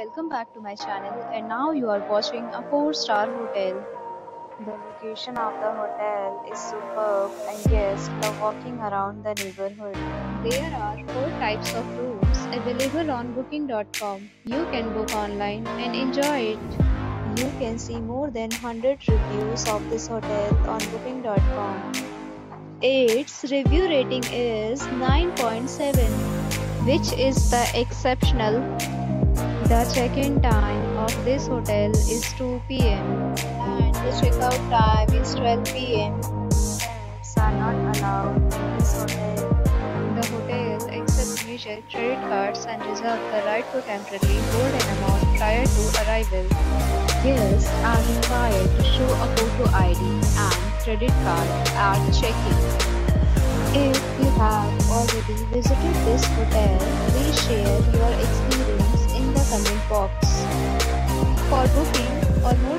Welcome back to my channel, and now you are watching a 4-star hotel. The location of the hotel is superb and guests love walking around the neighborhood. There are 4 types of rooms available on booking.com. You can book online and enjoy it. You can see more than 100 reviews of this hotel on booking.com. Its review rating is 9.7, which is the exceptional. The check-in time of this hotel is 2 p.m. and the checkout time is 12 p.m. Pets are not allowed in this hotel. The hotel accepts major credit cards and reserves the right to temporarily hold an amount prior to arrival. Guests are required to show a photo ID and credit card at check-in. If you have already visited this hotel, please share your experience in the comment box. For booking or more